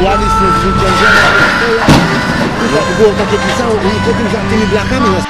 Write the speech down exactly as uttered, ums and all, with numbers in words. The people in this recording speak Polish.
Słaliśmy z wyciągnięcia. Było takie pisało i potem za tymi blachami nas...